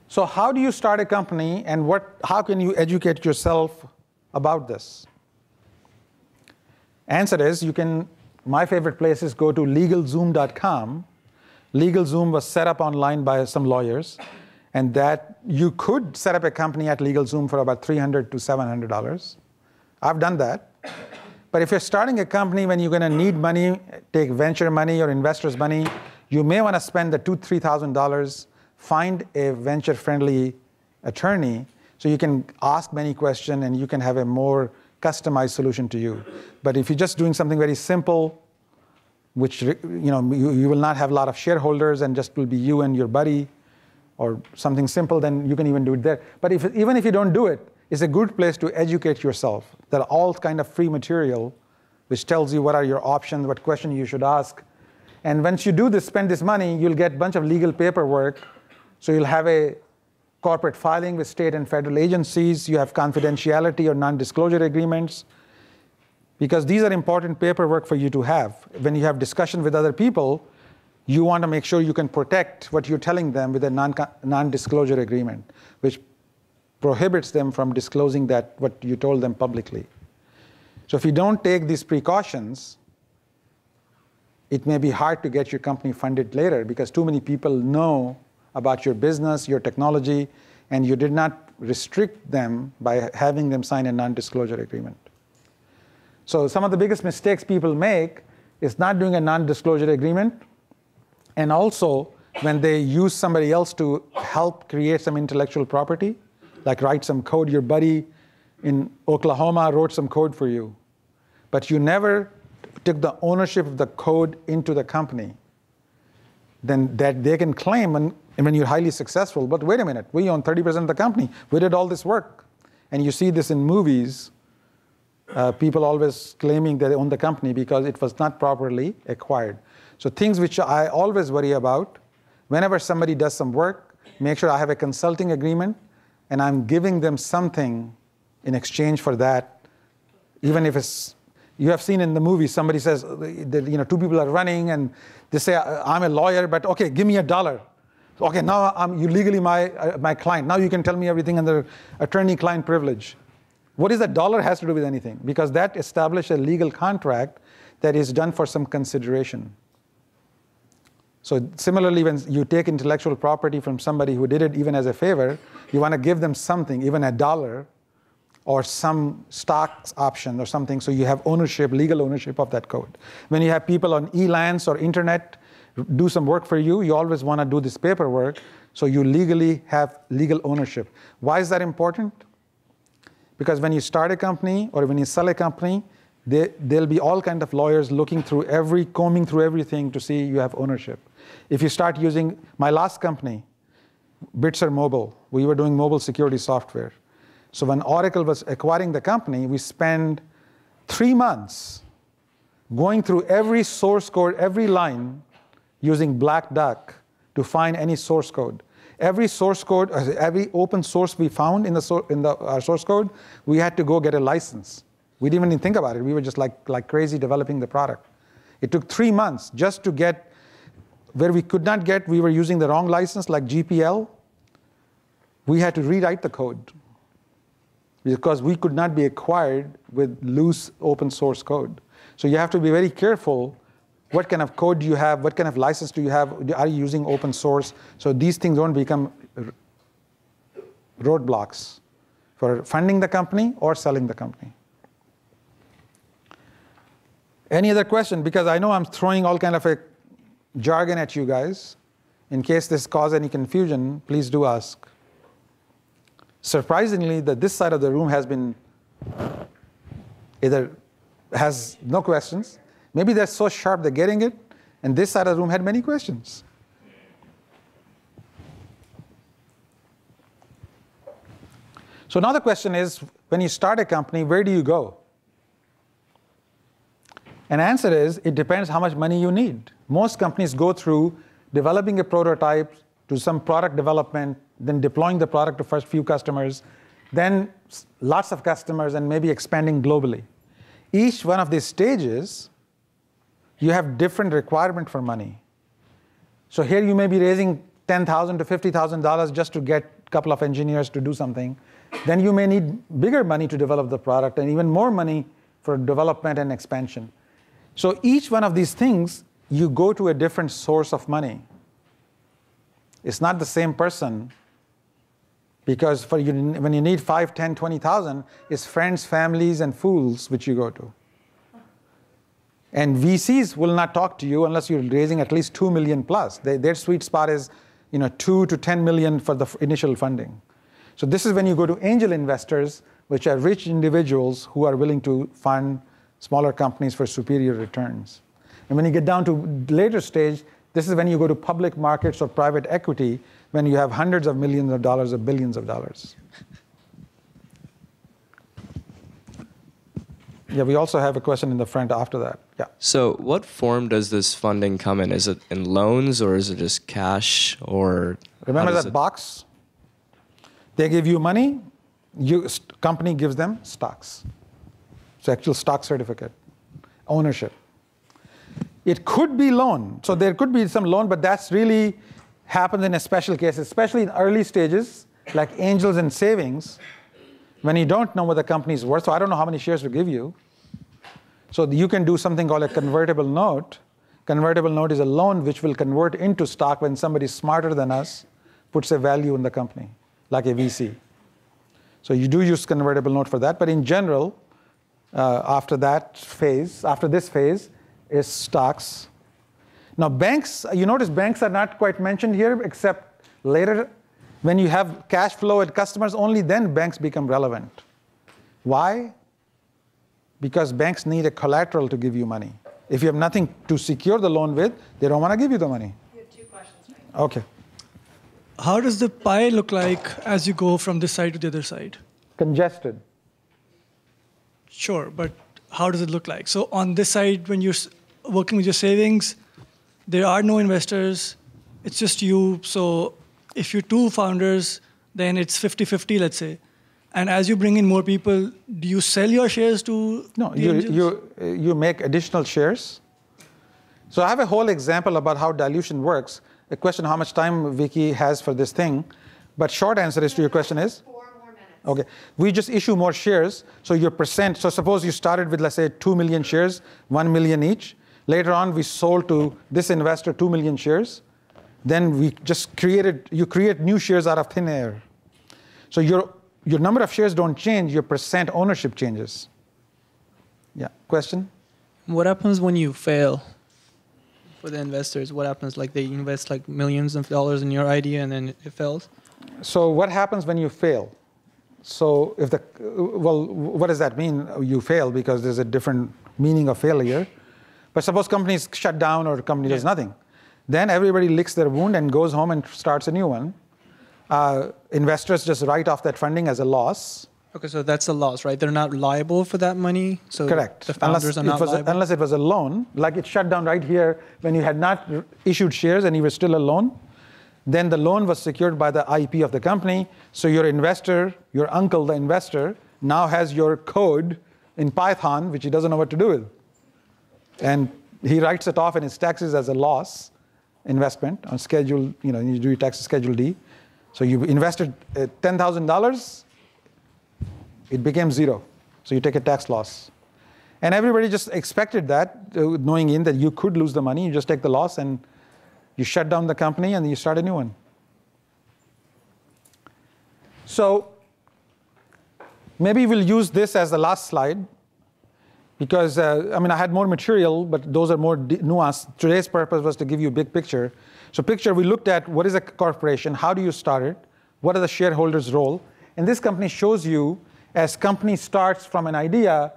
So how do you start a company, and what, how can you educate yourself about this? Answer is, you can, my favorite place is go to legal zoom dot com. LegalZoom was set up online by some lawyers, and that you could set up a company at LegalZoom for about three hundred to seven hundred dollars. I've done that. But if you're starting a company when you're going to need money, take venture money or investors' money, you may want to spend the two thousand, three thousand dollars, find a venture-friendly attorney so you can ask many questions and you can have a more customized solution to you. But if you're just doing something very simple, which you know you, you will not have a lot of shareholders and just will be you and your buddy or something simple, then you can even do it there. But if, even if you don't do it, it's a good place to educate yourself. There are all kind of free material which tells you what are your options, what question you should ask. And once you do this, spend this money, you'll get a bunch of legal paperwork. So you'll have a corporate filing with state and federal agencies. You have confidentiality or non-disclosure agreements, because these are important paperwork for you to have. When you have discussion with other people, you want to make sure you can protect what you're telling them with a non non-disclosure agreement, which prohibits them from disclosing that what you told them publicly. So if you don't take these precautions, it may be hard to get your company funded later, because too many people know about your business, your technology, and you did not restrict them by having them sign a non-disclosure agreement. So some of the biggest mistakes people make is not doing a non-disclosure agreement, and also when they use somebody else to help create some intellectual property, like write some code. Your buddy in Oklahoma wrote some code for you, but you never took the ownership of the code into the company. Then that they can claim when, when you're highly successful, but wait a minute, we own thirty percent of the company. We did all this work. And you see this in movies. Uh, people always claiming that they own the company because it was not properly acquired. So things which I always worry about, whenever somebody does some work, make sure I have a consulting agreement and I'm giving them something in exchange for that. Even if it's, you have seen in the movie, somebody says, that, you know, two people are running and they say, I'm a lawyer, but okay, give me a dollar. Okay, now I'm, you're legally my, uh, my client. Now you can tell me everything under attorney-client privilege. What is a dollar has to do with anything? Because that established a legal contract that is done for some consideration. So similarly, when you take intellectual property from somebody who did it even as a favor, you want to give them something, even a dollar, or some stock option or something, so you have ownership, legal ownership of that code. When you have people on e-lands or internet do some work for you, you always want to do this paperwork so you legally have legal ownership. Why is that important? Because when you start a company or when you sell a company, they, there'll be all kinds of lawyers looking through every, combing through everything to see you have ownership. If you start using, my last company, Bitser Mobile, we were doing mobile security software. So when Oracle was acquiring the company, we spent three months going through every source code, every line, using Black Duck to find any source code. Every source code, every open source we found in, the, in the, our source code, we had to go get a license. We didn't even think about it. We were just like, like crazy developing the product. It took three months just to get where we could not get, we were using the wrong license like G P L. We had to rewrite the code because we could not be acquired with loose open source code. So you have to be very careful. What kind of code do you have? What kind of license do you have? Are you using open source? So these things don't become roadblocks for funding the company or selling the company. Any other question? Because I know I'm throwing all kind of a jargon at you guys. In case this causes any confusion, please do ask. Surprisingly, that this side of the room has been either has no questions. Maybe they're so sharp they're getting it, and this side of the room had many questions. So now the question is, when you start a company, where do you go? And the answer is, it depends how much money you need. Most companies go through developing a prototype to some product development, then deploying the product to first few customers, then lots of customers, and maybe expanding globally. Each one of these stages, you have different requirement for money. So here you may be raising ten thousand dollars to fifty thousand dollars just to get a couple of engineers to do something. Then you may need bigger money to develop the product and even more money for development and expansion. So each one of these things, you go to a different source of money. It's not the same person, because for you, when you need five, ten, twenty thousand, it's friends, families, and fools which you go to. And V Cs will not talk to you unless you're raising at least two million plus. They, their sweet spot is you know, two to ten million for the initial funding. So this is when you go to angel investors, which are rich individuals who are willing to fund smaller companies for superior returns. And when you get down to later stage, this is when you go to public markets or private equity, when you have hundreds of millions of dollars or billions of dollars. Yeah, we also have a question in the front after that. Yeah. So what form does this funding come in? Is it in loans, or is it just cash, or? Remember that box? They give you money, you company gives them stocks. So actual stock certificate, ownership. It could be loan. So there could be some loan, but that's really happens in a special case, especially in early stages, like angels and savings, when you don't know what the company is worth. So I don't know how many shares to give you. So you can do something called a convertible note. Convertible note is a loan which will convert into stock when somebody smarter than us puts a value in the company, like a V C. So you do use convertible note for that. But in general, uh, after that phase, after this phase, is stocks. Now banks, you notice banks are not quite mentioned here, except later when you have cash flow at customers, only then banks become relevant. Why? Because banks need a collateral to give you money. If you have nothing to secure the loan with, they don't want to give you the money. You have two questions, right? Okay. How does the pie look like as you go from this side to the other side? Congested. Sure, but how does it look like? So on this side, when you're working with your savings, there are no investors. It's just you. So if you're two founders, then it's fifty fifty, let's say. And as you bring in more people, do you sell your shares to No, you, you, you make additional shares. So I have a whole example about how dilution works. A question, how much time Vicky has for this thing. But short answer is to your question is? Four more minutes. OK. We just issue more shares. So your percent, so suppose you started with, let's say, two million shares, one million each. Later on, we sold to this investor two million shares. Then we just created, you create new shares out of thin air. So your, your number of shares don't change, your percent ownership changes. Yeah, question? What happens when you fail for the investors? What happens, like they invest like millions of dollars in your idea and then it fails? So what happens when you fail? So if the, well, what does that mean? You fail, because there's a different meaning of failure. But suppose companies shut down or company yeah. does nothing. Then everybody licks their wound and goes home and starts a new one. Uh, investors just write off that funding as a loss. OK, so that's a loss, right? They're not liable for that money? So correct. The founders unless are not it was liable? A, unless it was a loan, like it shut down right here when you had not issued shares and you were still a loan. Then the loan was secured by the I P of the company. So your investor, your uncle, the investor, now has your code in Python, which he doesn't know what to do with. And he writes it off in his taxes as a loss investment on schedule, you know, you do your tax schedule D. So you invested ten thousand dollars, it became zero. So you take a tax loss. And everybody just expected that, knowing in that you could lose the money, you just take the loss and you shut down the company and you start a new one. So maybe we'll use this as the last slide. Because, uh, I mean, I had more material, but those are more nuanced. Today's purpose was to give you a big picture. So picture, we looked at what is a corporation, how do you start it, what are the shareholders' role. And this company shows you, as company starts from an idea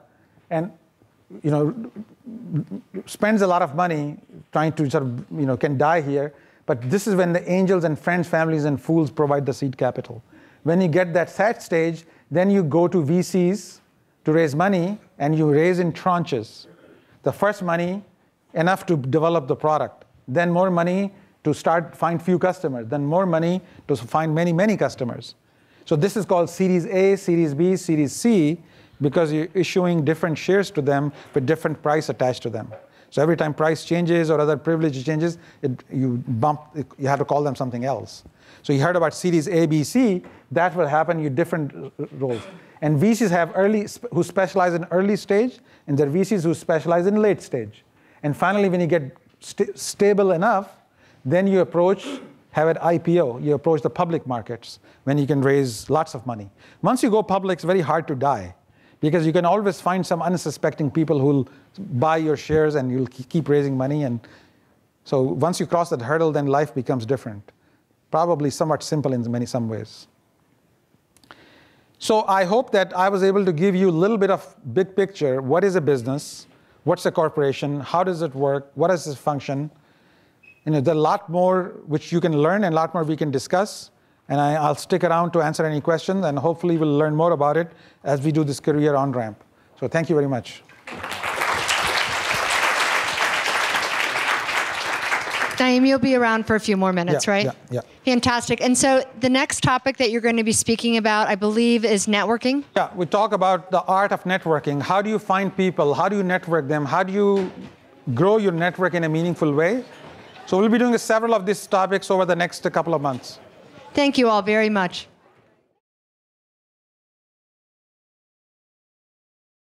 and you know, spends a lot of money trying to sort of, you know, can die here. But this is when the angels and friends, families, and fools provide the seed capital. When you get that sad stage, Then you go to V Cs to raise money, and you raise in tranches. The first money, enough to develop the product. Then more money to start, find few customers. Then more money to find many, many customers. So this is called Series A, Series B, Series C, because you're issuing different shares to them with different price attached to them. So every time price changes or other privilege changes, it, you bump, it, you have to call them something else. So you heard about Series A, B, C. That will happen, you different roles. And V Cs have early, who specialize in early stage, and there are V Cs who specialize in late stage. And finally, when you get st stable enough, then you approach, have an I P O. You approach the public markets, when you can raise lots of money. Once you go public, it's very hard to die, because you can always find some unsuspecting people who'll buy your shares, and you'll keep raising money. And so once you cross that hurdle, then life becomes different. Probably somewhat simple in many some ways. So I hope that I was able to give you a little bit of big picture. What is a business? What's a corporation? How does it work? What is its function? You know, there are a lot more which you can learn, and a lot more we can discuss. And I, I'll stick around to answer any questions, and hopefully we'll learn more about it as we do this career on-ramp. So thank you very much. Naeem, you'll be around for a few more minutes, yeah, right? Yeah, yeah. Fantastic. And so the next topic that you're going to be speaking about, I believe, is networking. Yeah, we talk about the art of networking. How do you find people? How do you network them? How do you grow your network in a meaningful way? So we'll be doing several of these topics over the next couple of months. Thank you all very much.